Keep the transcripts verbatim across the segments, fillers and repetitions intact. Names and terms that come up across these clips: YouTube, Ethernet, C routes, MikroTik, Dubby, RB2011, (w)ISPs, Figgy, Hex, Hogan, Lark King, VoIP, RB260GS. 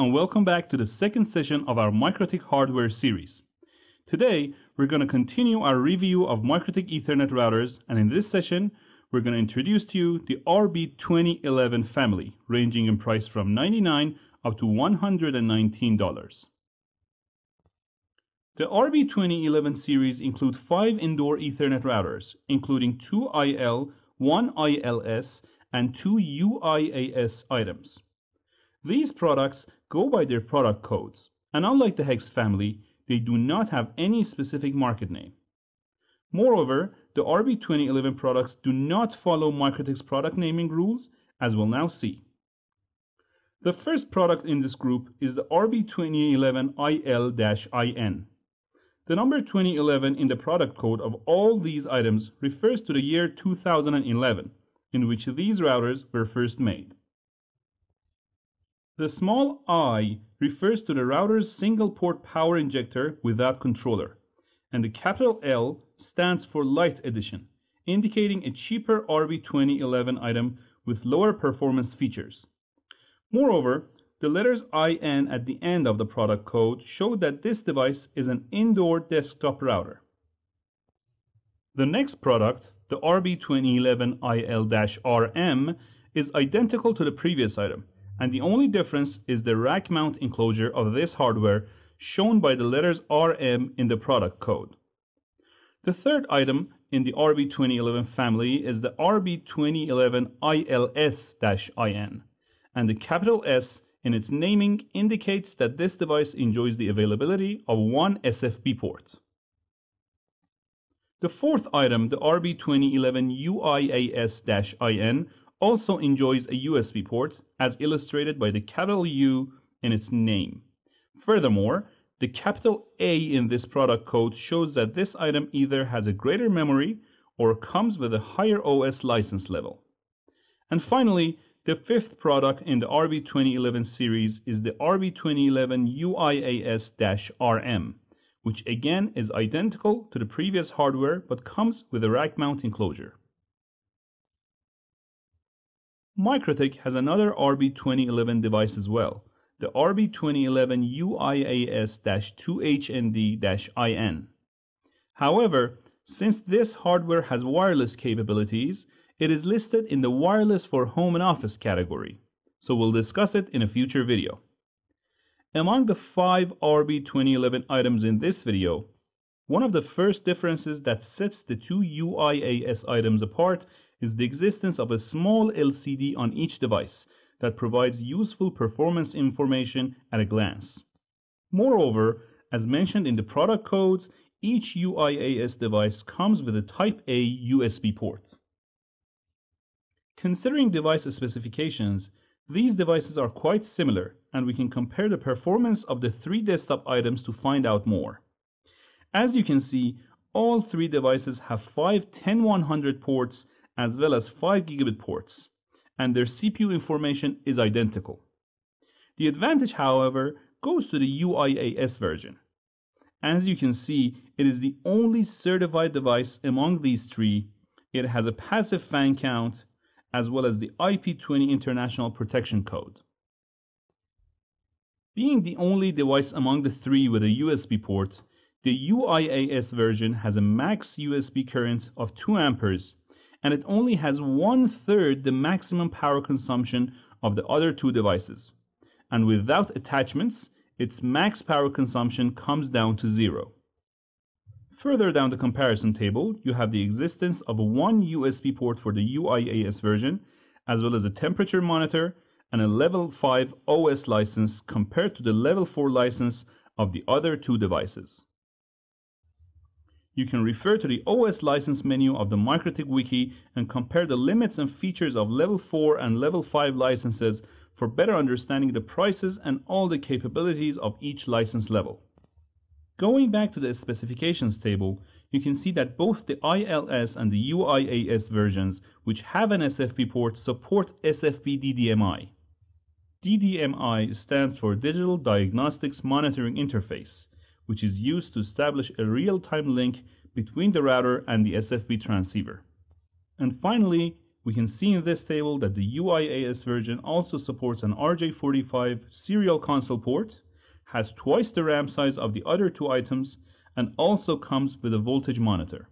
and welcome back to the second session of our MikroTik hardware series. Today, we're going to continue our review of MikroTik Ethernet routers, and in this session, we're going to introduce to you the R B twenty eleven family, ranging in price from ninety-nine dollars up to one hundred nineteen dollars. The R B twenty eleven series includes five indoor Ethernet routers, including two I L, one I L S, and two U I A S items. These products go by their product codes, and unlike the Hex family, they do not have any specific market name. Moreover, the R B twenty eleven products do not follow MikroTik's product naming rules, as we'll now see. The first product in this group is the R B twenty eleven I L dash I N. The number twenty eleven in the product code of all these items refers to the year two thousand eleven, in which these routers were first made. The small I refers to the router's single port power injector without controller, and the capital L stands for light edition, indicating a cheaper R B twenty eleven item with lower performance features. Moreover, the letters I N at the end of the product code show that this device is an indoor desktop router. The next product, the R B twenty eleven I L dash R M, is identical to the previous item, and the only difference is the rack mount enclosure of this hardware, shown by the letters R M in the product code. The third item in the R B twenty eleven family is the R B twenty eleven I L S dash I N, and the capital S in its naming indicates that this device enjoys the availability of one S F B port. The fourth item, the R B twenty eleven U I A S dash I N, also enjoys a U S B port, as illustrated by the capital U in its name. Furthermore, the capital A in this product code shows that this item either has a greater memory or comes with a higher O S license level. And finally, the fifth product in the R B twenty eleven series is the R B twenty eleven U I A S dash R M, which again is identical to the previous hardware but comes with a rack mount enclosure. MikroTik has another R B twenty eleven device as well, the R B twenty eleven U I A S dash two H N D dash I N. However, since this hardware has wireless capabilities, it is listed in the wireless for home and office category, so we'll discuss it in a future video. Among the five R B twenty eleven items in this video, one of the first differences that sets the two U I A S items apart is the existence of a small L C D on each device that provides useful performance information at a glance. Moreover, as mentioned in the product codes, each U I A S device comes with a Type A U S B port. Considering device specifications, these devices are quite similar, and we can compare the performance of the three desktop items to find out more. As you can see, all three devices have five ten one hundred ports as well as five gigabit ports, and their C P U information is identical. The advantage, however, goes to the U I A S version. As you can see, it is the only certified device among these three. It has a passive fan count, as well as the I P twenty International Protection Code. Being the only device among the three with a U S B port, the U I A S version has a max U S B current of two amperes, and it only has one-third the maximum power consumption of the other two devices. And without attachments, its max power consumption comes down to zero. Further down the comparison table, you have the existence of one U S B port for the U I A S version, as well as a temperature monitor and a level five O S license compared to the level four license of the other two devices. You can refer to the O S license menu of the MikroTik wiki and compare the limits and features of level four and level five licenses for better understanding the prices and all the capabilities of each license level. Going back to the specifications table, you can see that both the I L S and the U I A S versions, which have an S F B port, support S F B D D M I. D D M I stands for Digital Diagnostics Monitoring Interface, which is used to establish a real-time link between the router and the S F B transceiver. And finally, We can see in this table that the U I A S version also supports an R J forty-five serial console port, has twice the RAM size of the other two items, and also comes with a voltage monitor.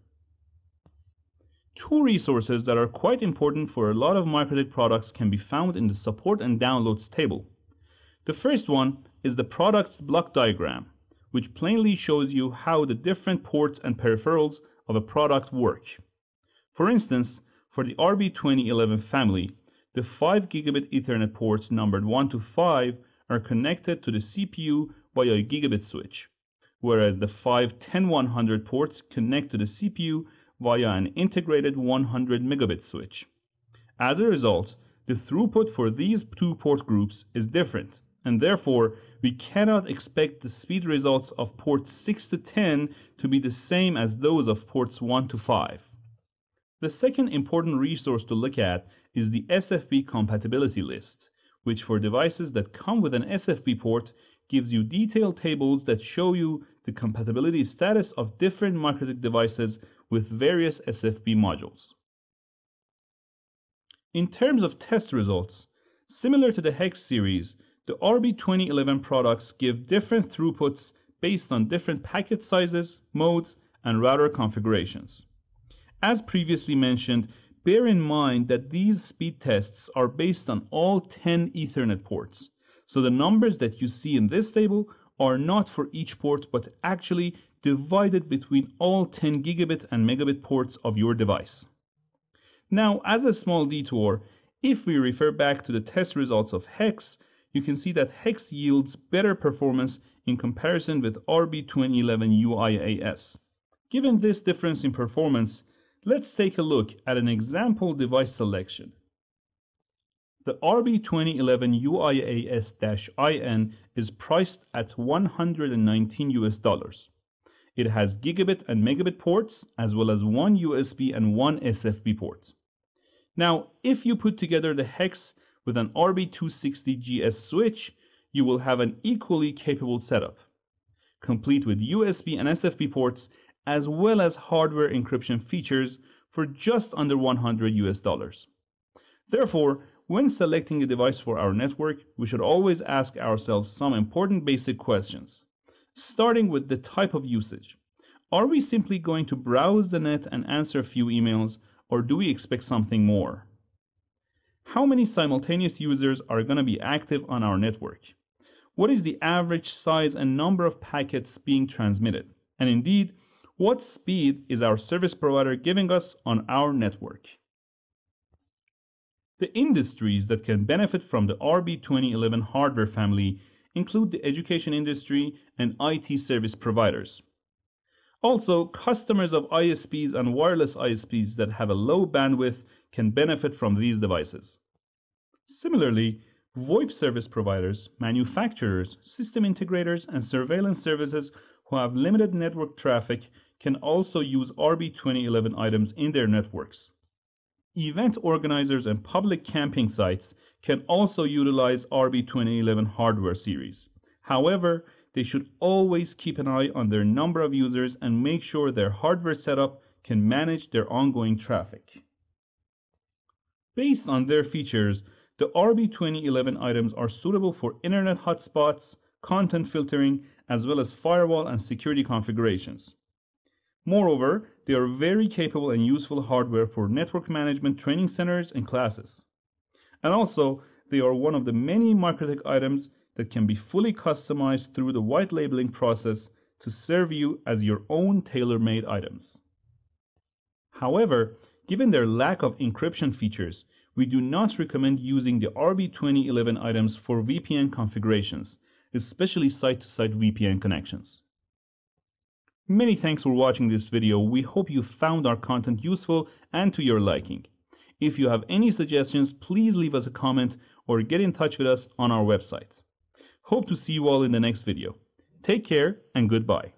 Two resources that are quite important for a lot of MikroTik products can be found in the support and downloads table. The first one is the product's block diagram, which plainly shows you how the different ports and peripherals of a product work. For instance, for the R B twenty eleven family, the five gigabit Ethernet ports numbered one to five are connected to the C P U by a gigabit switch, whereas the five ten one hundred ports connect to the C P U via an integrated one hundred megabit switch. As a result, the throughput for these two port groups is different, and therefore we cannot expect the speed results of ports six to ten to be the same as those of ports one to five. The second important resource to look at is the S F B compatibility list, which for devices that come with an S F B port gives you detailed tables that show you the compatibility status of different MikroTik devices with various S F B modules. In terms of test results, similar to the Hex series, the R B twenty eleven products give different throughputs based on different packet sizes, modes, and router configurations. As previously mentioned, bear in mind that these speed tests are based on all ten Ethernet ports, so the numbers that you see in this table are not for each port but actually divided between all ten gigabit and megabit ports of your device. Now, as a small detour, if we refer back to the test results of Hex, you can see that Hex yields better performance in comparison with R B twenty eleven U I A S. Given this difference in performance, let's take a look at an example device selection. The R B twenty eleven U I A S dash I N is priced at one hundred nineteen U S dollars. It has gigabit and megabit ports, as well as one U S B and one S F B port. Now, if you put together the Hex with an R B two sixty G S switch, you will have an equally capable setup, complete with U S B and S F B ports, as well as hardware encryption features for just under one hundred U S dollars. Therefore, when selecting a device for our network, we should always ask ourselves some important basic questions. Starting with the type of usage. Are we simply going to browse the net and answer a few emails, or do we expect something more? How many simultaneous users are going to be active on our network? What is the average size and number of packets being transmitted? And indeed, what speed is our service provider giving us on our network? The industries that can benefit from the R B twenty eleven hardware family include the education industry and I T service providers. Also, customers of I S Ps and wireless I S Ps that have a low bandwidth can benefit from these devices. Similarly, VoIP service providers, manufacturers, system integrators, and surveillance services who have limited network traffic can also use R B twenty eleven items in their networks. Event organizers and public camping sites can also utilize R B twenty eleven hardware series. However, they should always keep an eye on their number of users and make sure their hardware setup can manage their ongoing traffic. Based on their features, the R B twenty eleven items are suitable for internet hotspots, content filtering, as well as firewall and security configurations. Moreover, they are very capable and useful hardware for network management training centers and classes. And also, they are one of the many MikroTik items that can be fully customized through the white labeling process to serve you as your own tailor-made items. However, given their lack of encryption features, we do not recommend using the R B twenty eleven items for V P N configurations, especially site-to-site V P N connections. Many thanks for watching this video. We hope you found our content useful and to your liking. If you have any suggestions, please leave us a comment or get in touch with us on our website. Hope to see you all in the next video. Take care and goodbye.